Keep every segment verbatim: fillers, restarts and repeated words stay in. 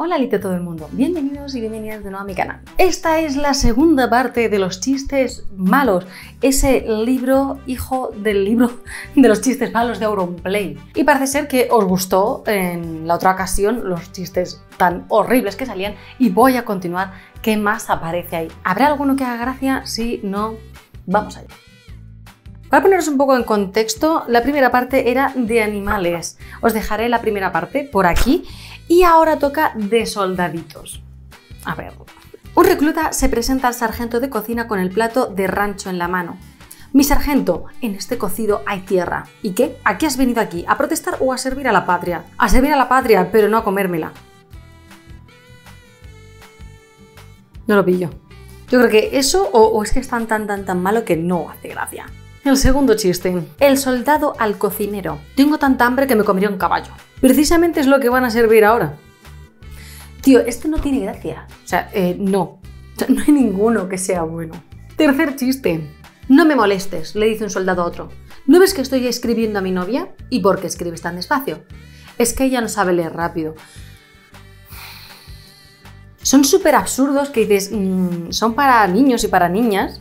Hola Lito todo el mundo, bienvenidos y bienvenidas de nuevo a mi canal. Esta es la segunda parte de los chistes malos, ese libro hijo del libro de los chistes malos de Auronplay. Y parece ser que os gustó en la otra ocasión los chistes tan horribles que salían y voy a continuar qué más aparece ahí. ¿Habrá alguno que haga gracia? Si no, vamos allá. Para poneros un poco en contexto, la primera parte era de animales. Os dejaré la primera parte por aquí y ahora toca de soldaditos. A ver. Un recluta se presenta al sargento de cocina con el plato de rancho en la mano. Mi sargento, en este cocido hay tierra. ¿Y qué? ¿A qué has venido aquí? ¿A protestar o a servir a la patria? A servir a la patria, pero no a comérmela. No lo pillo. Yo creo que eso o, o es que es tan tan tan tan malo que no hace gracia. El segundo chiste. El soldado al cocinero. Tengo tanta hambre que me comería un caballo. Precisamente es lo que van a servir ahora. Tío, esto no tiene gracia. O sea, eh, no. O sea, no hay ninguno que sea bueno. Tercer chiste. No me molestes, le dice un soldado a otro. ¿No ves que estoy escribiendo a mi novia? ¿Y por qué escribes tan despacio? Es que ella no sabe leer rápido. Son súper absurdos que dices, mmm, son para niños y para niñas.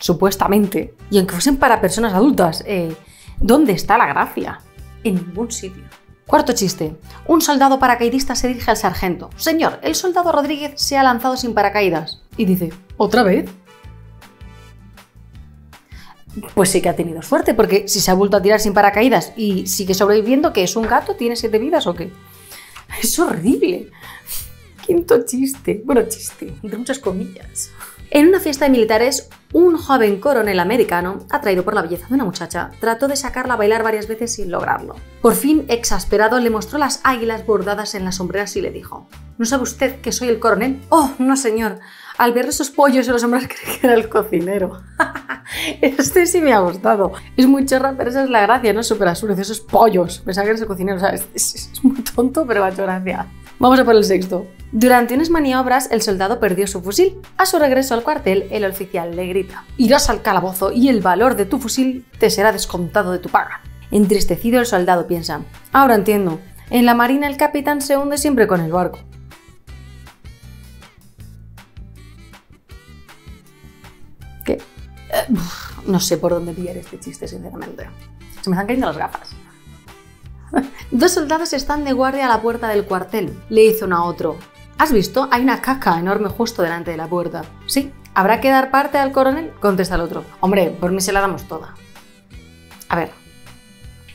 Supuestamente, y aunque fuesen para personas adultas, eh, ¿dónde está la gracia? En ningún sitio. Cuarto chiste. Un soldado paracaidista se dirige al sargento. Señor, el soldado Rodríguez se ha lanzado sin paracaídas. Y dice, ¿otra vez? Pues sí que ha tenido suerte, porque si se ha vuelto a tirar sin paracaídas y sigue sobreviviendo, ¿que es un gato? ¿Tiene siete vidas o qué? Es horrible. Quinto chiste. Bueno, chiste, entre muchas comillas. En una fiesta de militares, un joven coronel americano, atraído por la belleza de una muchacha, trató de sacarla a bailar varias veces sin lograrlo. Por fin, exasperado, le mostró las águilas bordadas en las sombreras y le dijo: ¿No sabe usted que soy el coronel? Oh, no señor. Al ver esos pollos en las sombreras creí que era el cocinero. Este sí me ha gustado. Es muy chorra, pero esa es la gracia, ¿no? Súper absurdo, esos pollos. Pensaba que eres el cocinero, o sea, es, es, es muy tonto, pero me ha hecho gracia. Vamos a por el sexto. Durante unas maniobras, el soldado perdió su fusil. A su regreso al cuartel, el oficial le grita: irás al calabozo y el valor de tu fusil te será descontado de tu paga. Entristecido, el soldado piensa: ahora entiendo, en la marina el capitán se hunde siempre con el barco. ¿Qué? Eh, no sé por dónde pillar este chiste, sinceramente. Se me están cayendo las gafas. Dos soldados están de guardia a la puerta del cuartel. Le dice uno a otro: ¿has visto? Hay una caca enorme justo delante de la puerta. Sí, ¿habrá que dar parte al coronel? Contesta el otro: hombre, por mí se la damos toda. A ver,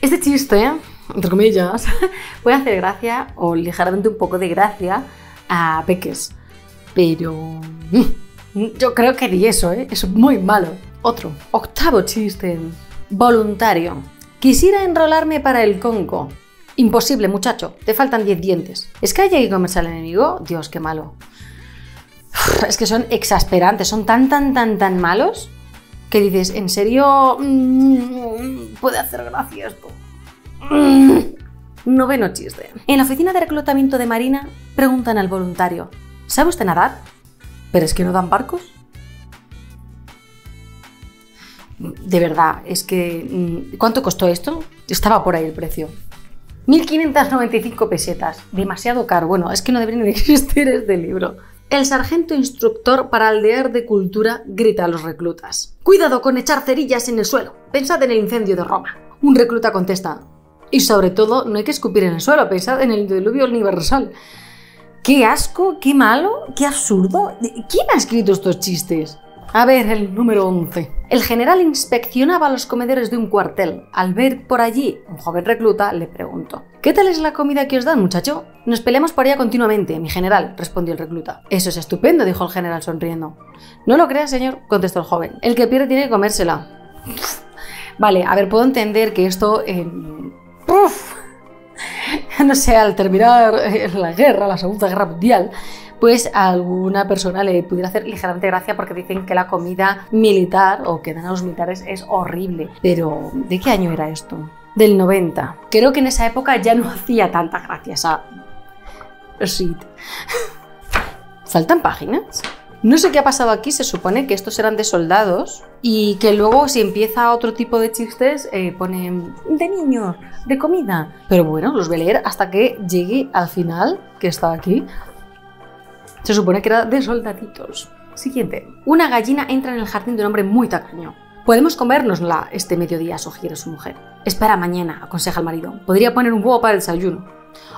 este chiste, entre comillas, puede hacer gracia o ligeramente un poco de gracia a peques. Pero yo creo que ni eso, ¿eh? Es muy malo. Otro, octavo chiste. Voluntario. Quisiera enrolarme para el Congo. Imposible, muchacho. Te faltan diez dientes. ¿Es que hay que comerse al enemigo? Dios, qué malo. Es que son exasperantes. Son tan, tan, tan, tan malos que dices, ¿en serio? Puede hacer gracia esto. Noveno chiste. En la oficina de reclutamiento de Marina preguntan al voluntario: ¿sabe usted nadar? ¿Pero es que no dan barcos? De verdad, es que... ¿cuánto costó esto? Estaba por ahí el precio. mil quinientas noventa y cinco pesetas. Demasiado caro. Bueno, es que no debería ni existir este libro. El sargento instructor para aldear de cultura grita a los reclutas: cuidado con echar cerillas en el suelo. Pensad en el incendio de Roma. Un recluta contesta: y sobre todo, no hay que escupir en el suelo. Pensad en el diluvio universal. ¡Qué asco! ¡Qué malo! ¡Qué absurdo! ¿Quién ha escrito estos chistes? A ver, el número once. El general inspeccionaba los comedores de un cuartel. Al ver por allí un joven recluta, le preguntó: ¿qué tal es la comida que os dan, muchacho? Nos peleamos por ella continuamente, mi general, respondió el recluta. Eso es estupendo, dijo el general sonriendo. No lo creas, señor, contestó el joven. El que pierde tiene que comérsela. Vale, a ver, puedo entender que esto... Eh, ¡puf! No sé, al terminar la guerra, la Segunda Guerra Mundial, pues a alguna persona le pudiera hacer ligeramente gracia porque dicen que la comida militar o que dan a los militares es horrible. Pero, ¿de qué año era esto? Del noventa. Creo que en esa época ya no hacía tanta gracia esa... shit. ¿Faltan páginas? No sé qué ha pasado aquí, se supone que estos eran de soldados y que luego si empieza otro tipo de chistes eh, ponen de niños, de comida. Pero bueno, los voy a leer hasta que llegue al final, que está aquí. Se supone que era de soldaditos. Siguiente. Una gallina entra en el jardín de un hombre muy tacaño. Podemos comérnosla este mediodía, sugiere su mujer. Espera mañana, aconseja el marido. Podría poner un huevo para el desayuno.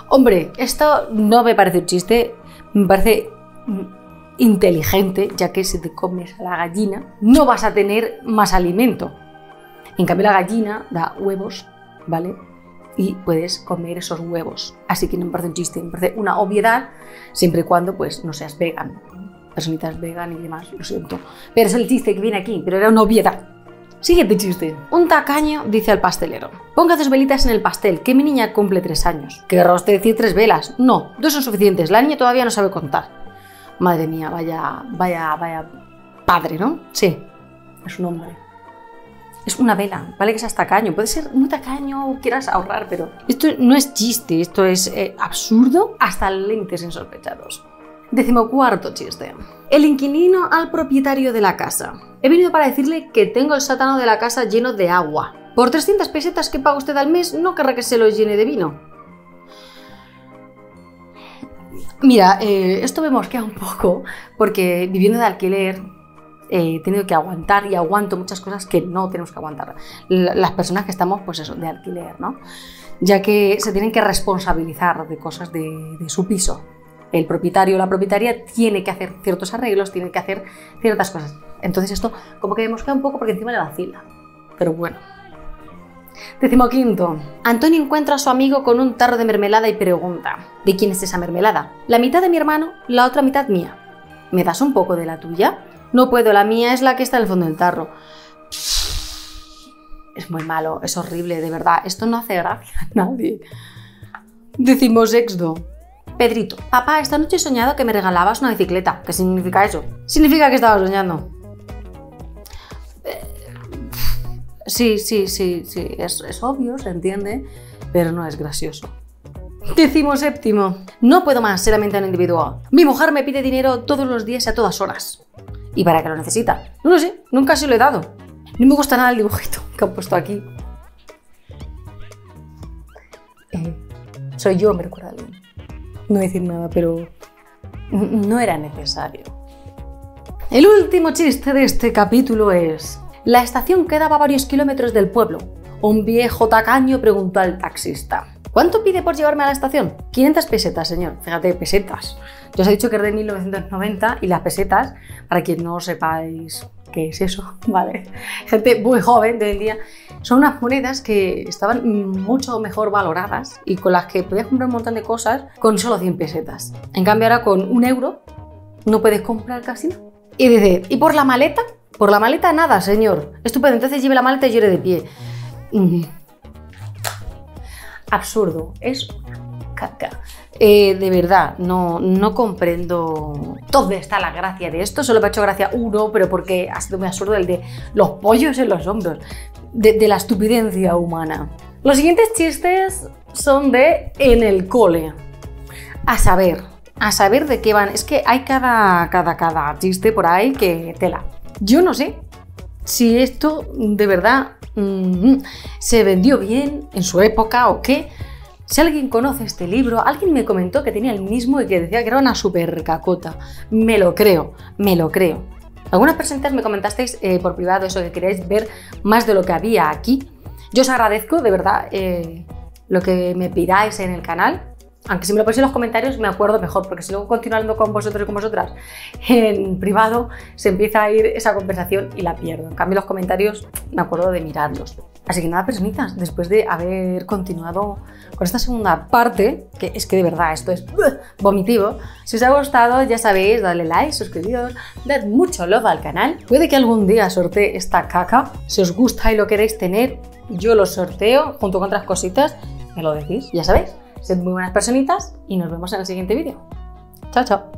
Hombre, esto no me parece un chiste, me parece inteligente, ya que si te comes a la gallina no vas a tener más alimento. En cambio la gallina da huevos, ¿vale? Y puedes comer esos huevos. Así que no me parece un chiste, me parece una obviedad, siempre y cuando pues no seas vegan. Personitas vegan y demás, lo siento. Pero es el chiste que viene aquí, pero era una obviedad. Siguiente chiste. Un tacaño dice al pastelero: ponga dos velitas en el pastel, que mi niña cumple tres años. ¿Querrá usted decir tres velas? No, dos son suficientes, la niña todavía no sabe contar. Madre mía, vaya, vaya, vaya padre, ¿no? Sí, es un hombre. Es una vela, vale que seas tacaño, puede ser muy tacaño o quieras ahorrar, pero esto no es chiste, esto es eh, absurdo hasta límites insospechados. Decimocuarto chiste. El inquilino al propietario de la casa: he venido para decirle que tengo el sótano de la casa lleno de agua. Por trescientas pesetas que paga usted al mes, no querrá que se lo llene de vino. Mira, eh, esto me mosquea un poco, porque viviendo de alquiler eh, he tenido que aguantar y aguanto muchas cosas que no tenemos que aguantar. L- las personas que estamos, pues eso, de alquiler, ¿no? Ya que se tienen que responsabilizar de cosas de, de su piso. El propietario o la propietaria tiene que hacer ciertos arreglos, tiene que hacer ciertas cosas. Entonces esto como que me mosquea un poco porque encima le vacila. Pero bueno. Decimoquinto. Antonio encuentra a su amigo con un tarro de mermelada y pregunta: ¿de quién es esa mermelada? La mitad de mi hermano, la otra mitad mía. ¿Me das un poco de la tuya? No puedo, la mía es la que está en el fondo del tarro. Es muy malo, es horrible, de verdad. Esto no hace gracia a nadie. Decimosexto. Pedrito: papá, esta noche he soñado que me regalabas una bicicleta. ¿Qué significa eso? Significa que estaba soñando. Sí, sí, sí, sí, es, es obvio, se entiende, pero no es gracioso. Decimoséptimo. No puedo más, seriamente a un individuo. Mi mujer me pide dinero todos los días y a todas horas. ¿Y para qué lo necesita? No lo sé, nunca se lo he dado. No me gusta nada el dibujito que han puesto aquí. Eh, soy yo, me recuerda a alguien. No decir nada, pero no era necesario. El último chiste de este capítulo es: la estación quedaba a varios kilómetros del pueblo. Un viejo tacaño preguntó al taxista: ¿cuánto pide por llevarme a la estación? quinientas pesetas, señor. Fíjate, pesetas. Ya os he dicho que es de mil novecientos noventa y las pesetas, para quien no sepáis qué es eso, ¿vale? Gente muy joven de hoy en día. Son unas monedas que estaban mucho mejor valoradas y con las que podías comprar un montón de cosas con solo cien pesetas. En cambio ahora con un euro no puedes comprar casi nada. Y dice: ¿y por la maleta? Por la maleta nada, señor. Estupendo, entonces lleve la maleta y llore de pie. Absurdo, es una caca. Eh, de verdad, no, no comprendo dónde está la gracia de esto. Solo me ha hecho gracia uno, pero porque ha sido muy absurdo el de los pollos en los hombros, de, de la estupidencia humana. Los siguientes chistes son de en el cole. A saber, a saber de qué van. Es que hay cada, cada, cada chiste por ahí que tela. Yo no sé si esto de verdad mmm, se vendió bien en su época o qué. Si alguien conoce este libro, alguien me comentó que tenía el mismo y que decía que era una super cacota. Me lo creo, me lo creo. Algunas personas me comentasteis eh, por privado eso, que queréis ver más de lo que había aquí. Yo os agradezco de verdad eh, lo que me pidáis en el canal. Aunque si me lo ponéis en los comentarios me acuerdo mejor, porque si luego continúo hablando con vosotros y con vosotras en privado, se empieza a ir esa conversación y la pierdo. En cambio, los comentarios me acuerdo de mirarlos. Así que nada, personitas, después de haber continuado con esta segunda parte, que es que de verdad esto es vomitivo, si os ha gustado ya sabéis, dadle like, suscribiros, dad mucho love al canal. Puede que algún día sortee esta caca. Si os gusta y lo queréis tener, yo lo sorteo junto con otras cositas, me lo decís, ya sabéis. Sed muy buenas personitas y nos vemos en el siguiente vídeo. Chao, chao.